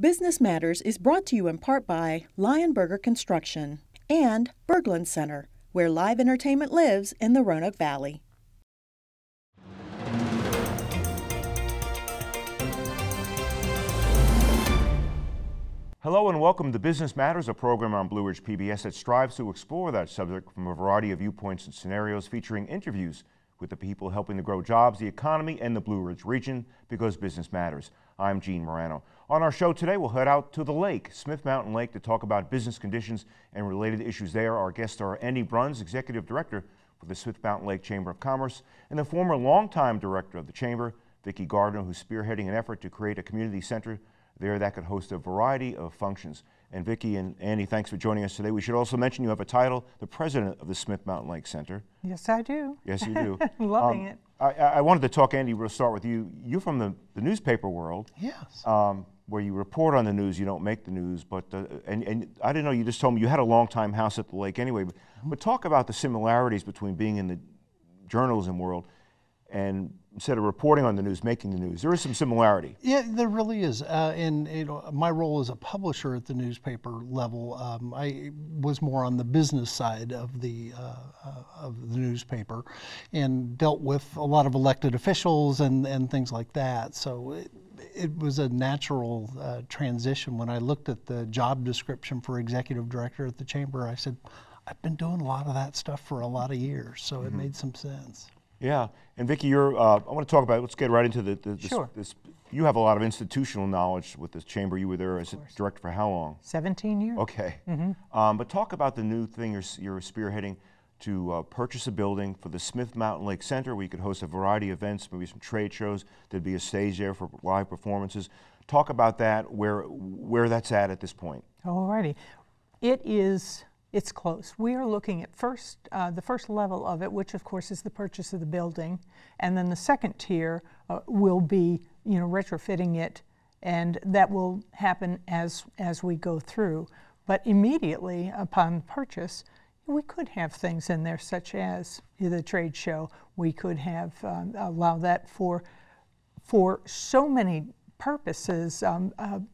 Business Matters is brought to you in part by Lionberger Construction and Berglund Center, where live entertainment lives in the Roanoke Valley. Hello and welcome to Business Matters, a program on Blue Ridge PBS that strives to explore that subject from a variety of viewpoints and scenarios, featuring interviews with the people helping to grow jobs, the economy, and the Blue Ridge region, because business matters. I'm Gene Marano. On our show today, we'll head out to the lake, Smith Mountain Lake, to talk about business conditions and related issues there. Our guests are Andy Bruns, Executive Director for the Smith Mountain Lake Chamber of Commerce, and the former longtime director of the Chamber, Vicki Gardner, who's spearheading an effort to create a community center there that could host a variety of functions. And Vicki and Andy, thanks for joining us today. We should also mention you have a title, the president of the Smith Mountain Lake Center. Yes, I do. Yes, you do. Loving it. I wanted to talk, Andy, we'll start with you. You're from the newspaper world. Yes. Where you report on the news, you don't make the news, but, and I didn't know, you just told me you had a long-time house at the lake anyway, but talk about the similarities between being in the journalism world and instead of reporting on the news, making the news. There is some similarity. Yeah, there really is. And you know, my role as a publisher at the newspaper level, I was more on the business side of the newspaper, and dealt with a lot of elected officials and things like that. So it was a natural transition. When I looked at the job description for executive director at the chamber, I said, I've been doing a lot of that stuff for a lot of years, so it made some sense. Yeah, and Vicki, you're, I want to talk about, let's get right into this, you have a lot of institutional knowledge with this chamber. You were there as director for how long? 17 years. Okay, but talk about the new thing you're spearheading to purchase a building for the Smith Mountain Lake Center, where you could host a variety of events, maybe some trade shows, there'd be a stage there for live performances. Talk about that, where that's at this point. All righty, it's close. We are looking at the first level of it, which of course is the purchase of the building, and then the second tier will be, you know, retrofitting it, and that will happen as we go through. But immediately upon purchase, we could have things in there such as the trade show. We could have allowed that for so many purposes,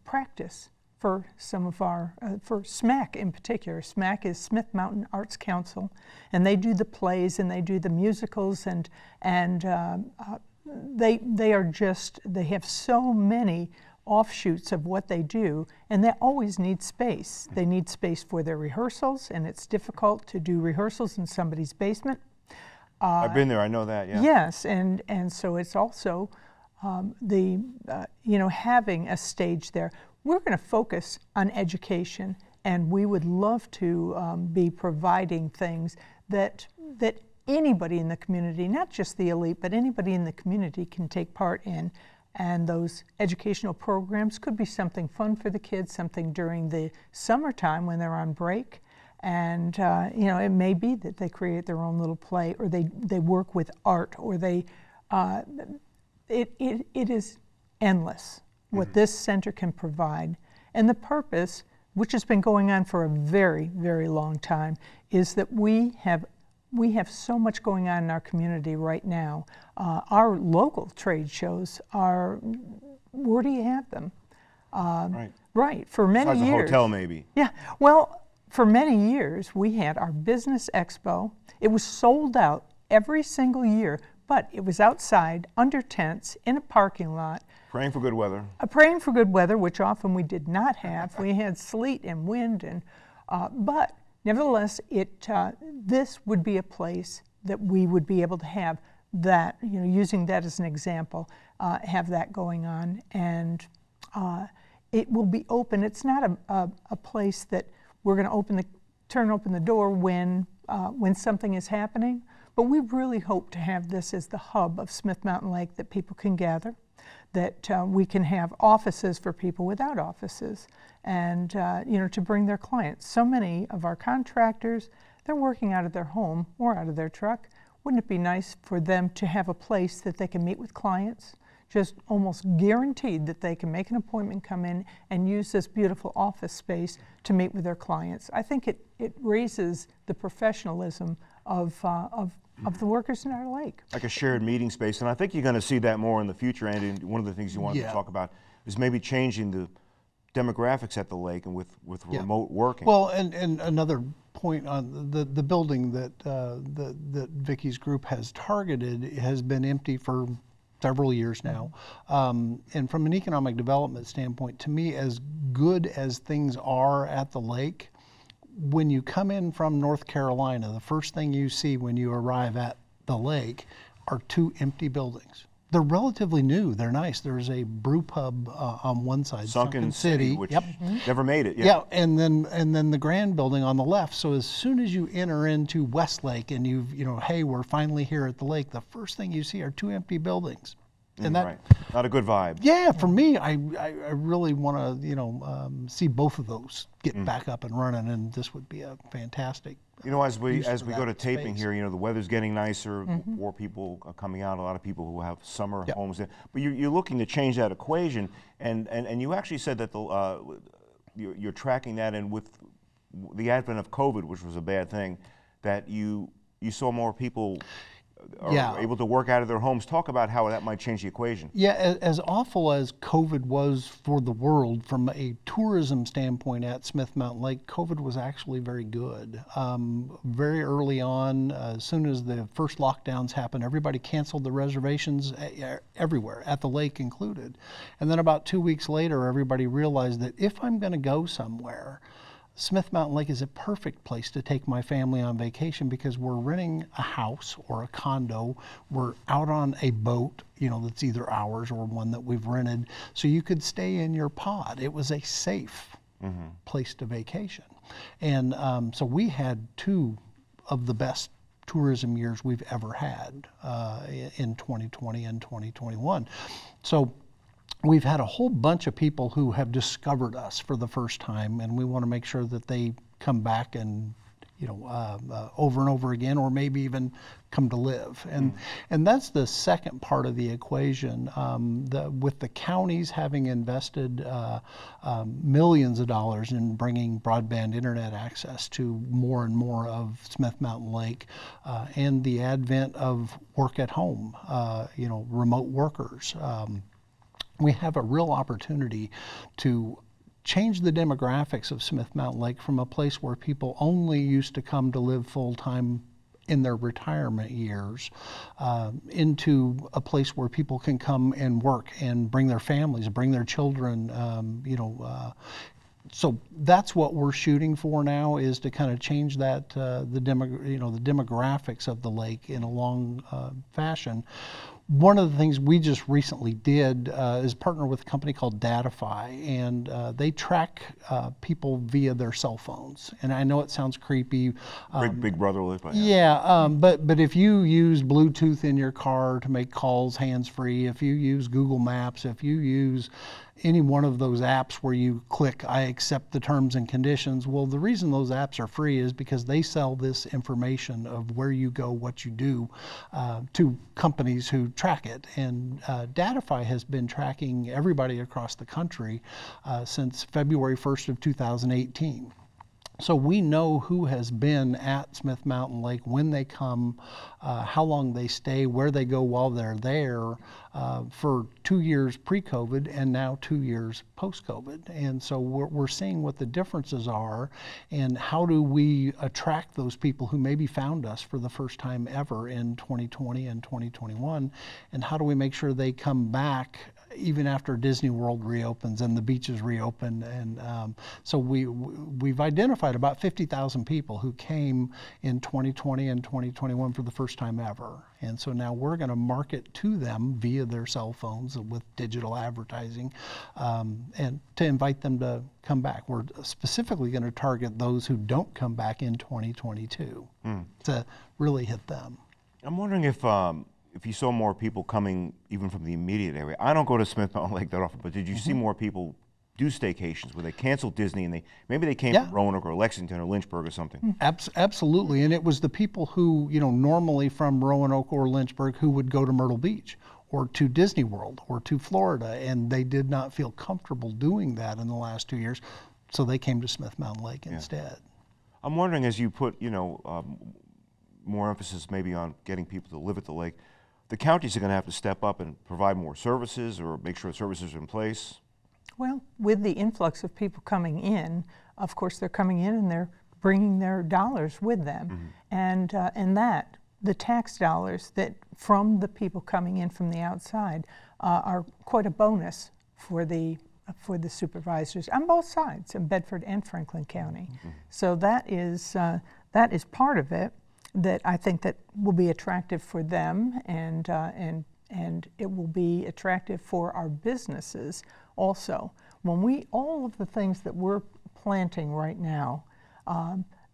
practice. For some of our, for SMAC in particular. SMAC is Smith Mountain Arts Council, and they do the plays and they do the musicals, and they are just, they have so many offshoots of what they do, and they always need space. They need space for their rehearsals, and it's difficult to do rehearsals in somebody's basement. I've been there, I know that, yeah. Yes, and so it's also you know, having a stage there. We're going to focus on education, and we would love to be providing things that anybody in the community, not just the elite, but anybody in the community can take part in. And those educational programs could be something fun for the kids, something during the summertime when they're on break. And you know, it may be that they create their own little play, or they work with art, or they, it is endless. What this center can provide. And the purpose, which has been going on for a very, very long time, is that we have so much going on in our community right now. Our local trade shows are, where do you have them? Right, for many years. Besides a hotel, maybe. Yeah, well, for many years, we had our business expo. It was sold out every single year, but it was outside, under tents, in a parking lot, praying for good weather. Praying for good weather, which often we did not have. We had sleet and wind, and but nevertheless, this would be a place that we would be able to have that, you know, using that as an example, have that going on, and it will be open. It's not a place that we're going to turn open the door when something is happening, but we really hope to have this as the hub of Smith Mountain Lake that people can gather, that we can have offices for people without offices, and you know, to bring their clients. So many of our contractors, they're working out of their home or out of their truck. Wouldn't it be nice for them to have a place that they can meet with clients? Just almost guaranteed that they can make an appointment, come in, and use this beautiful office space to meet with their clients. I think it raises the professionalism of the workers in our lake. Like a shared meeting space, and I think you're going to see that more in the future, Andy. One of the things you wanted to talk about is maybe changing the demographics at the lake and with remote working. Well, and another point on the building that that Vicki's group has targeted has been empty for several years now, and from an economic development standpoint, to me, as good as things are at the lake, when you come in from North Carolina, the first thing you see when you arrive at the lake are two empty buildings. They're relatively new. They're nice. There's a brew pub on one side, Sunken City, which never made it. Yeah, and then the Grand Building on the left. So as soon as you enter into Westlake and hey, we're finally here at the lake, the first thing you see are two empty buildings, and that not a good vibe. Yeah, for me, I really want to see both of those get back up and running, and this would be a fantastic. You know, as we go to taping here, you know, the weather's getting nicer, more people are coming out, a lot of people who have summer homes. But you're looking to change that equation, and you actually said that you're tracking that, and with the advent of COVID, which was a bad thing, that you saw more people are able to work out of their homes. Talk about how that might change the equation. Yeah, as awful as COVID was for the world from a tourism standpoint at Smith Mountain Lake, COVID was actually very good. Very early on, as soon as the first lockdowns happened, everybody canceled the reservations everywhere, at the lake included. And then about 2 weeks later, everybody realized that if I'm going to go somewhere, Smith Mountain Lake is a perfect place to take my family on vacation, because we're renting a house or a condo. We're out on a boat, you know, that's either ours or one that we've rented. So you could stay in your pod. It was a safe place to vacation. And so we had two of the best tourism years we've ever had in 2020 and 2021. So we've had a whole bunch of people who have discovered us for the first time, and we want to make sure that they come back and, you know, over and over again, or maybe even come to live. And and that's the second part of the equation. With the counties having invested millions of dollars in bringing broadband internet access to more and more of Smith Mountain Lake, and the advent of work at home, you know, remote workers. We have a real opportunity to change the demographics of Smith Mountain Lake from a place where people only used to come to live full-time in their retirement years into a place where people can come and work and bring their families, bring their children, you know. So that's what we're shooting for now, is to kind of change that the demographics of the lake in a long fashion. One of the things we just recently did is partner with a company called Datafy, and they track people via their cell phones. And I know it sounds creepy. Big brother live by. Yeah, but if you use Bluetooth in your car to make calls hands-free, if you use Google Maps, if you use any one of those apps where you click, I accept the terms and conditions, well, the reason those apps are free is because they sell this information of where you go, what you do, to companies who track it. And Datafy has been tracking everybody across the country since February 1st of 2018. So we know who has been at Smith Mountain Lake, when they come, how long they stay, where they go while they're there, for 2 years pre-COVID and now 2 years post-COVID. And so we're seeing what the differences are, and how do we attract those people who maybe found us for the first time ever in 2020 and 2021, and how do we make sure they come back even after Disney World reopens and the beaches reopen. And so we've identified about 50,000 people who came in 2020 and 2021 for the first time ever. And so now we're going to market to them via their cell phones with digital advertising, and to invite them to come back. We're specifically going to target those who don't come back in 2022 to really hit them. I'm wondering if you saw more people coming even from the immediate area. I don't go to Smith Mountain Lake that often, but did you see more people do staycations where they canceled Disney and maybe they came from Roanoke or Lexington or Lynchburg or something? Absolutely, and it was the people who, you know, normally from Roanoke or Lynchburg who would go to Myrtle Beach or to Disney World or to Florida, and they did not feel comfortable doing that in the last 2 years, so they came to Smith Mountain Lake instead. I'm wondering, as you put, you know, more emphasis maybe on getting people to live at the lake, the counties are going to have to step up and provide more services, or make sure services are in place. Well, with the influx of people coming in, of course they're coming in and they're bringing their dollars with them. Mm-hmm. And that, the tax dollars that from the people coming in from the outside are quite a bonus for the supervisors on both sides, in Bedford and Franklin County. Mm-hmm. So that is part of it that I think that will be attractive for them, and it will be attractive for our businesses also. When we, all of the things that we're planting right now,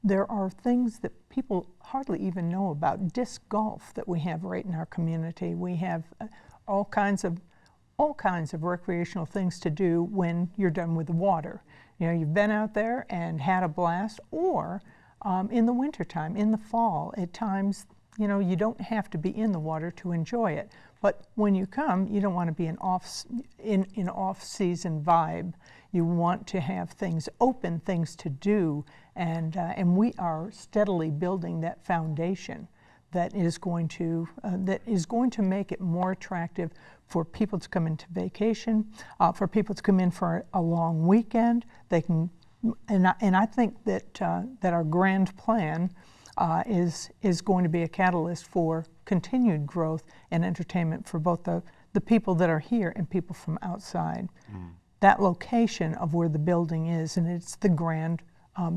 there are things that people hardly even know about. Disc golf that we have right in our community. We have all kinds of recreational things to do when you're done with the water. You know, you've been out there and had a blast, or in the wintertime, in the fall, at times, you know, you don't have to be in the water to enjoy it. But when you come, you don't want to be in off-season vibe. You want to have things open, things to do, and we are steadily building that foundation that is going to make it more attractive for people to come into vacation, for people to come in for a long weekend. They can, and I think that that our grand plan is going to be a catalyst for continued growth and entertainment for both the people that are here and people from outside. Mm. That location of where the building is, and it's the grand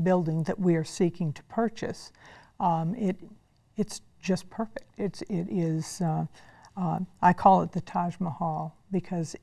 building that we are seeking to purchase, it's just perfect. It is, I call it the Taj Mahal, because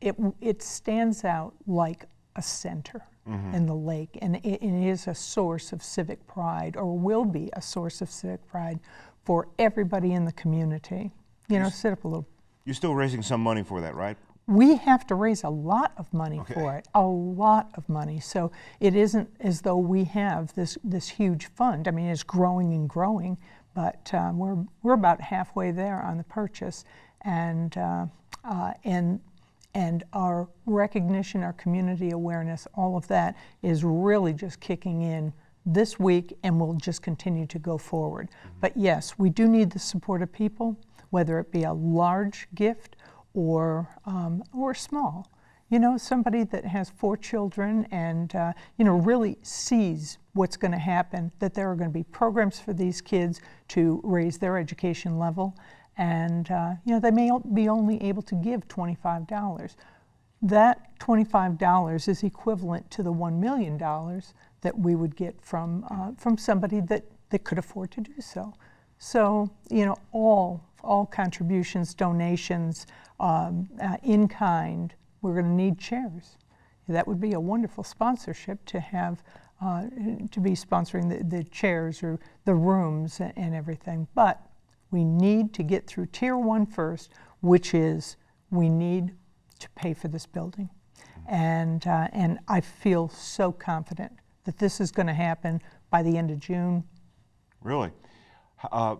it stands out like a center. Mm-hmm. In the lake, and it is a source of civic pride, or will be a source of civic pride for everybody in the community. You know, sit up a little. You're still raising some money for that, right? We have to raise a lot of money for it, a lot of money. So it isn't as though we have this huge fund. I mean, it's growing and growing, but we're about halfway there on the purchase, and our recognition, our community awareness, all of that is really just kicking in this week and will just continue to go forward. Mm-hmm. But yes, we do need the support of people, whether it be a large gift or small. You know, somebody that has 4 children and you know, really sees what's going to happen, that there are going to be programs for these kids to raise their education level. And you know, they may be only able to give $25. That $25 is equivalent to the $1 million that we would get from somebody that could afford to do so. So you know, all contributions, donations, in kind. We're going to need chairs. That would be a wonderful sponsorship to have, to be sponsoring the chairs or the rooms and everything. But we need to get through Tier 1 first, which is we need to pay for this building. And I feel so confident that this is going to happen by the end of June. Really?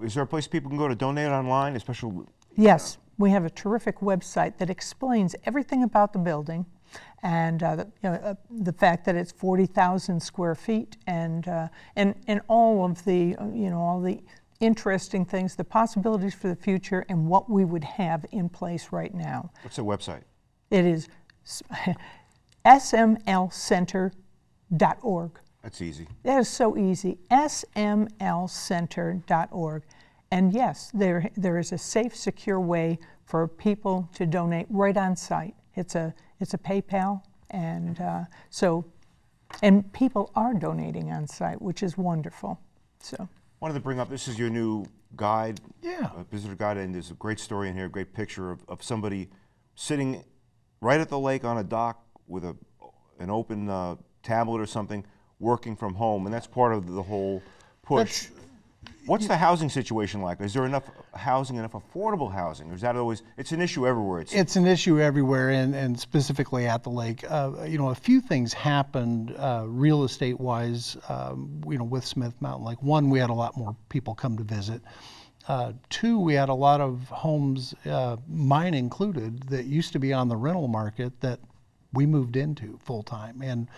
Is there a place people can go to donate online? Especially? Yes, we have a terrific website that explains everything about the building, and the fact that it's 40,000 square feet, and all of the interesting things, the possibilities for the future, and what we would have in place right now. What's the website? It is smlcenter.org. That's easy. That is so easy. smlcenter.org. And yes, there is a safe, secure way for people to donate right on site. It's a PayPal, and so people are donating on site, which is wonderful. So wanted to bring up, this is your new guide, visitor guide, and there's a great story in here, a great picture of somebody sitting right at the lake on a dock with an open tablet or something, working from home, and that's part of the whole push. What's the housing situation like? Is there enough housing, enough affordable housing? Or is that always, it's an issue everywhere? It's an issue everywhere, and specifically at the lake. You know, a few things happened real estate-wise, you know, with Smith Mountain Lake. One, we had a lot more people come to visit. Two, we had a lot of homes, mine included, that used to be on the rental market that we moved into full-time. And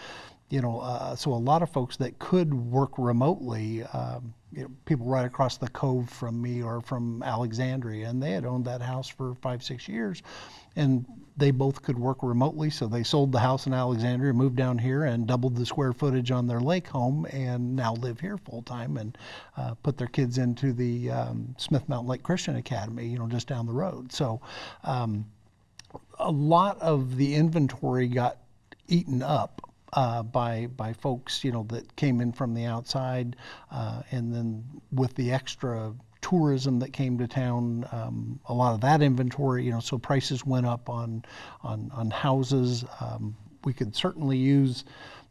you know, so a lot of folks that could work remotely, you know, people right across the cove from me or from Alexandria, and they had owned that house for 5-6 years, and they both could work remotely, so they sold the house in Alexandria, moved down here, and doubled the square footage on their lake home, and now live here full time, and put their kids into the Smith Mountain Lake Christian Academy, you know, just down the road. So a lot of the inventory got eaten up by folks, you know, that came in from the outside, and then with the extra tourism that came to town, a lot of that inventory, you know, so prices went up on houses. We could certainly use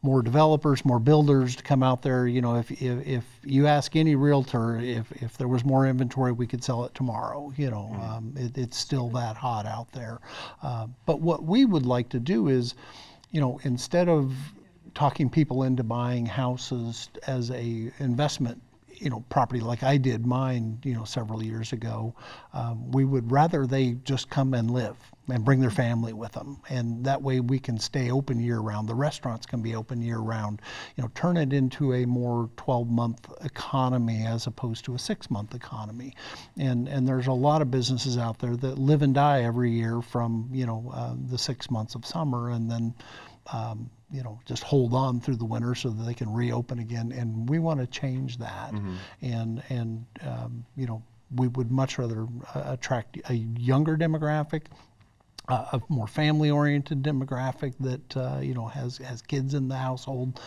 more developers, more builders to come out there. You know, if you ask any realtor, if there was more inventory, we could sell it tomorrow. You know, it's still that hot out there. But what we would like to do is, you know, instead of talking people into buying houses as a investment, you know, property like I did mine, you know, several years ago, we would rather they just come and live and bring their family with them. And that way we can stay open year round. The restaurants can be open year round, you know, turn it into a more 12-month economy as opposed to a 6-month economy. And there's a lot of businesses out there that live and die every year from, you know, the 6 months of summer, and then, you know, just hold on through the winter so that they can reopen again. And we want to change that. Mm-hmm. And you know, we would much rather attract a younger demographic, a more family-oriented demographic that, you know, has kids in the household.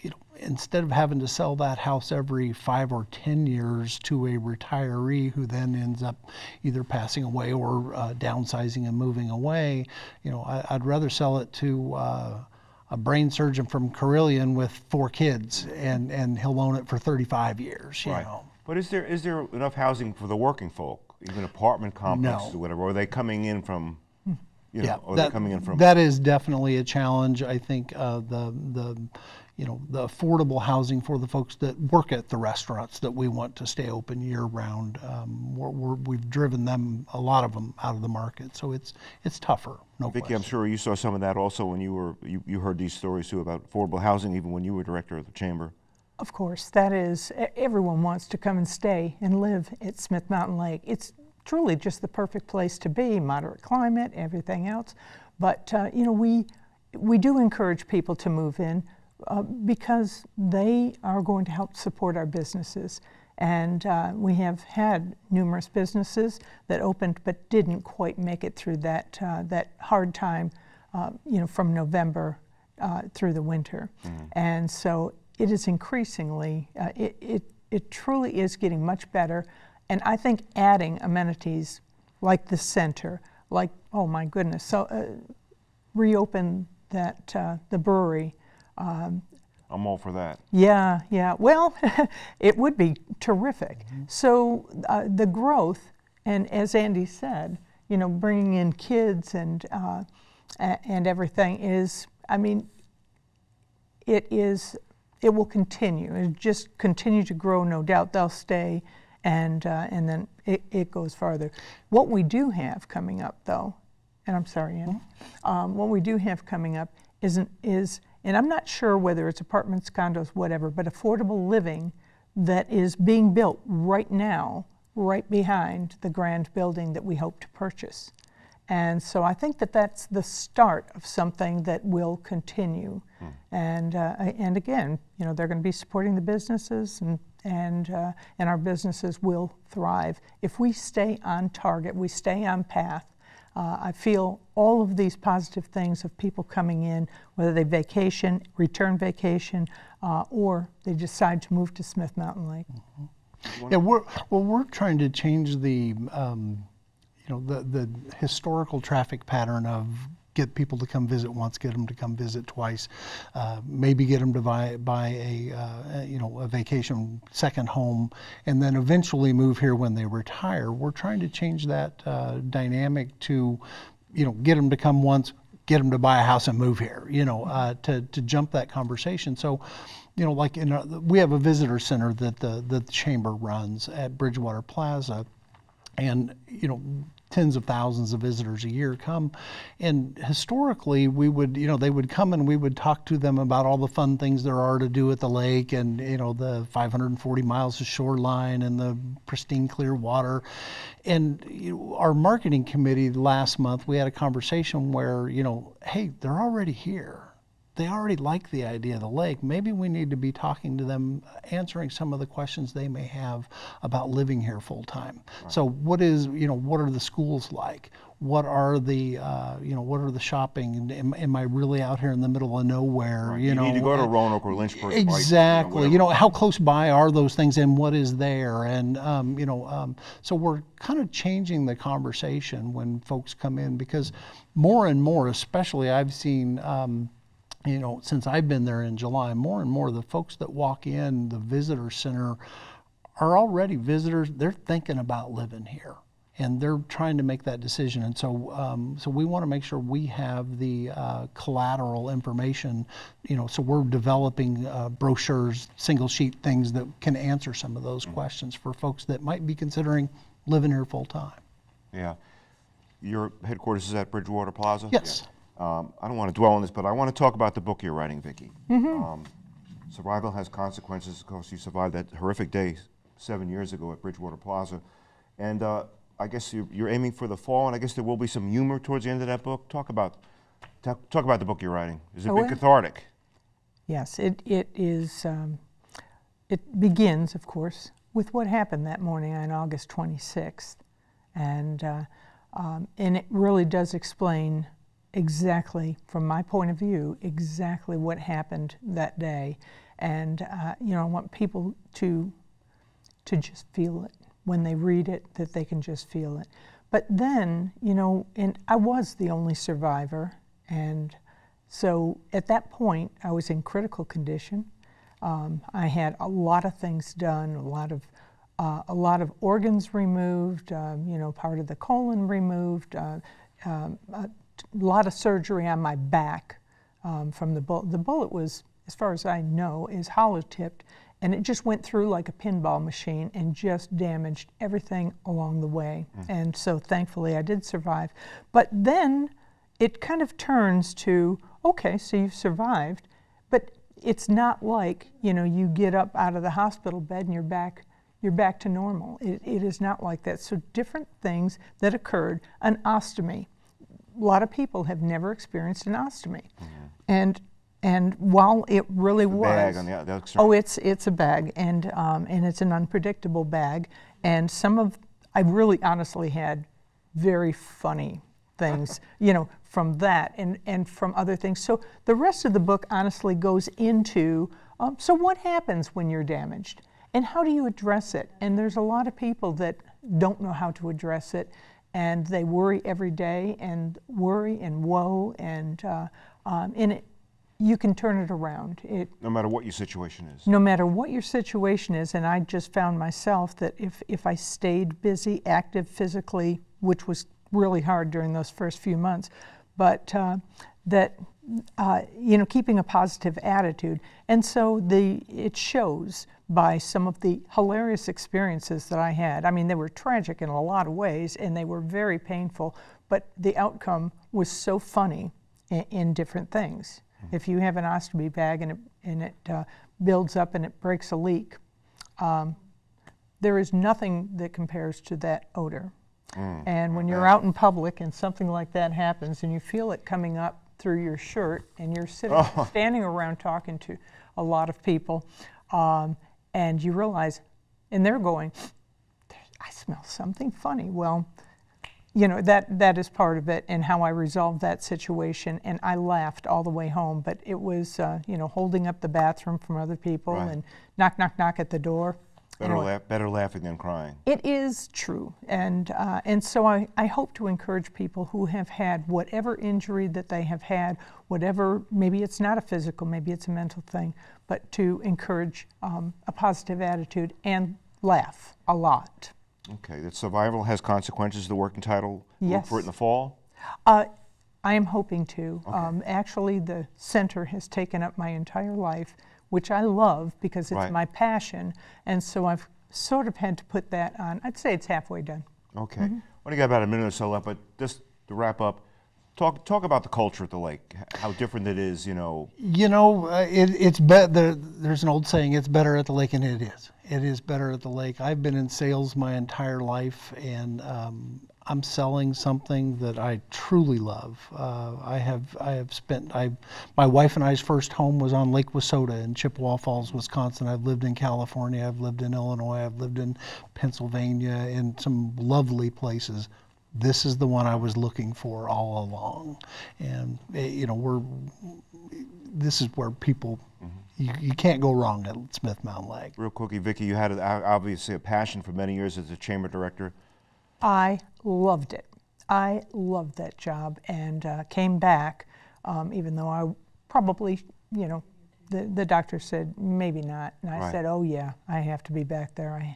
You know, instead of having to sell that house every 5 or 10 years to a retiree who then ends up either passing away or downsizing and moving away, you know, I'd rather sell it to a brain surgeon from Carilion with 4 kids, and he'll own it for 35 years, you know. But is there enough housing for the working folk, even apartment complexes or whatever, or are they coming in from... You know, yeah, that is definitely a challenge. I think you know, the affordable housing for the folks that work at the restaurants that we want to stay open year round, we've driven them, a lot of them, out of the market. So it's tougher. No Vicki, question. I'm sure you saw some of that also when you were you heard these stories too about affordable housing, even when you were director of the chamber. Of course, that is, everyone wants to come and stay and live at Smith Mountain Lake. It's truly just the perfect place to be, moderate climate, everything else. But you know, we do encourage people to move in because they are going to help support our businesses. And we have had numerous businesses that opened but didn't quite make it through that, that hard time, you know, from November through the winter. Mm-hmm. And so it is increasingly, it truly is getting much better. And I think adding amenities like the center, like, oh my goodness, so reopen that, the brewery. I'm all for that. Yeah, yeah, well, it would be terrific. Mm-hmm. So the growth, and as Andy said, you know, bringing in kids and everything is, I mean, it will continue. It'll just continue to grow, no doubt. They'll stay. And then it goes farther. What we do have coming up, though, and I'm sorry, Annie, what we do have coming up is, and I'm not sure whether it's apartments, condos, whatever, but affordable living that is being built right now, right behind the grand building that we hope to purchase. And so I think that that's the start of something that will continue. Mm. And again, you know, they're going to be supporting the businesses, and our businesses will thrive. If we stay on target, we stay on path, I feel all of these positive things of people coming in, whether they vacation, return vacation, or they decide to move to Smith Mountain Lake. Mm-hmm. Yeah, we're trying to change the, you know, the historical traffic pattern of get people to come visit once, get them to come visit twice, maybe get them to buy a you know, a vacation second home, and then eventually move here when they retire. We're trying to change that dynamic to, you know, get them to come once, get them to buy a house and move here. You know, to jump that conversation. So, you know, like we have a visitor center that the chamber runs at Bridgewater Plaza, and you know, tens of thousands of visitors a year come. And historically, we would, you know, they would come and we would talk to them about all the fun things there are to do at the lake, and, you know, the 540 miles of shoreline and the pristine clear water. And our marketing committee last month, we had a conversation where, you know, hey, they're already here. They already like the idea of the lake. Maybe we need to be talking to them, answering some of the questions they may have about living here full time. Right. So what is, you know, what are the schools like? What are the, you know, what are the shopping? Am I really out here in the middle of nowhere? Right. You know, need to go to Roanoke or Lynchburg. Exactly. Right, you know, how close by are those things, and what is there? And you know, so we're kind of changing the conversation when folks come in, because more and more, especially I've seen. You know, since I've been there in July, more and more the folks that walk in the visitor center are already visitors. They're thinking about living here, and they're trying to make that decision. And so, so we want to make sure we have the collateral information. You know, so we're developing brochures, single sheet things that can answer some of those questions for folks that might be considering living here full time. Yeah, your headquarters is at Bridgewater Plaza. Yes. Yeah. I don't want to dwell on this, but I want to talk about the book you're writing, Vicki. Mm-hmm. Survival Has Consequences. Of course, you survived that horrific day 7 years ago at Bridgewater Plaza. And I guess you're aiming for the fall, and I guess there will be some humor towards the end of that book. Talk about the book you're writing. Has it been cathartic? Yes, it is. It begins, of course, with what happened that morning on August 26th. And it really does explain exactly, from my point of view, exactly what happened that day. And you know, I want people to just feel it when they read it, that they can just feel it. But then, you know, and I was the only survivor, and so at that point I was in critical condition. I had a lot of things done, a lot of organs removed, you know, part of the colon removed, a lot of surgery on my back from the bullet. The bullet was, as far as I know, is hollow-tipped, and it just went through like a pinball machine and just damaged everything along the way. Mm. And so thankfully I did survive. But then it kind of turns to, okay, so you've survived, but it's not like, you know, you get up out of the hospital bed and you're back to normal. It is not like that. So different things that occurred. An ostomy. A lot of people have never experienced an ostomy, mm-hmm. and while it really was, bag on the external. Oh, it's a bag, and it's an unpredictable bag, and I really honestly had very funny things, you know, from that and from other things. So the rest of the book honestly goes into so what happens when you're damaged, and how do you address it? And there's a lot of people that don't know how to address it. And they worry every day, and worry and woe, and you can turn it around. No matter what your situation is. No matter what your situation is, and I just found myself that if I stayed busy, active physically, which was really hard during those first few months, but you know, keeping a positive attitude. And so it shows by some of the hilarious experiences that I had. I mean, they were tragic in a lot of ways, and they were very painful, but the outcome was so funny in different things. Mm-hmm. If you have an ostomy bag and it builds up and it breaks a leak, there is nothing that compares to that odor. Mm-hmm. And when you're out in public and something like that happens and you feel it coming up through your shirt, and you're standing around talking to a lot of people, and you realize, and they're going, I smell something funny. Well, you know, that is part of it, and how I resolved that situation. And I laughed all the way home, but it was, you know, holding up the bathroom from other people, right. And knock, knock, knock at the door. Better laughing than crying. It is true, and so I hope to encourage people who have had whatever injury that they have had, whatever, maybe it's not a physical, maybe it's a mental thing, but to encourage a positive attitude and laugh a lot. Okay, that Survival Has Consequences, the working title. Yes. Look for it in the fall? I am hoping to. Okay. Actually, the center has taken up my entire life, which I love because it's right. My passion, and so I've sort of had to put that on. I'd say it's halfway done. Okay. Mm-hmm. I only got about a minute or so left, but just to wrap up, talk about the culture at the lake, how different it is, you know. You know, it's better. There's an old saying, it's better at the lake, and it is. It is better at the lake. I've been in sales my entire life, and I'm selling something that I truly love. My wife and I's first home was on Lake Wissota in Chippewa Falls, Wisconsin. I've lived in California, I've lived in Illinois, I've lived in Pennsylvania, in some lovely places. This is the one I was looking for all along. And you know, this is where people, you can't go wrong at Smith Mountain Lake. Real quickly, Vicki, you had obviously a passion for many years as a chamber director. I loved it. I loved that job, and came back, even though I probably, you know, the doctor said maybe not, and I said, oh yeah, I have to be back there.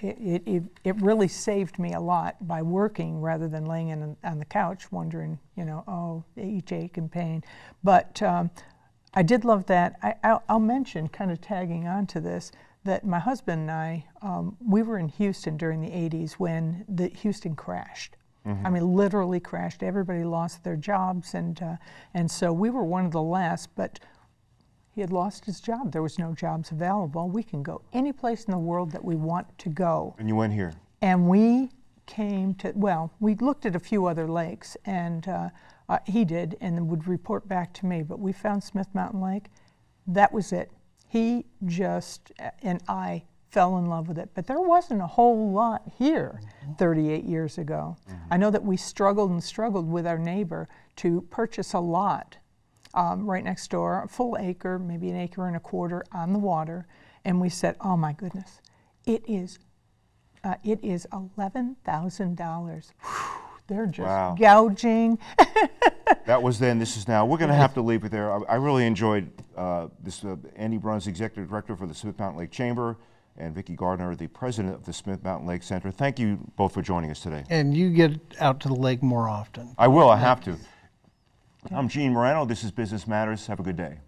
It really saved me a lot by working rather than laying on the couch wondering, you know, oh, each ache and pain. But I did love that. I'll mention, kind of tagging on to this, that my husband and I, we were in Houston during the 80s when Houston crashed. Mm-hmm. I mean, literally crashed. Everybody lost their jobs, and so we were one of the last, but he had lost his job. There was no jobs available. We can go any place in the world that we want to go. And you went here. And we came to, well, we looked at a few other lakes, and he did, and would report back to me, but we found Smith Mountain Lake. That was it. He just, and I fell in love with it. But there wasn't a whole lot here 38 years ago. Mm-hmm. I know that we struggled and struggled with our neighbor to purchase a lot right next door, a full acre, maybe an acre and a quarter on the water, and we said, oh my goodness, it is $11,000. They're just gouging. That was then, this is now. We're going to have to leave it there. I really enjoyed this. Andy Bruns, Executive Director for the Smith Mountain Lake Chamber, and Vicki Gardner, the President of the Smith Mountain Lake Center. Thank you both for joining us today. And you get out to the lake more often. I will, I have to. I'm Gene Marano. This is Business Matters. Have a good day.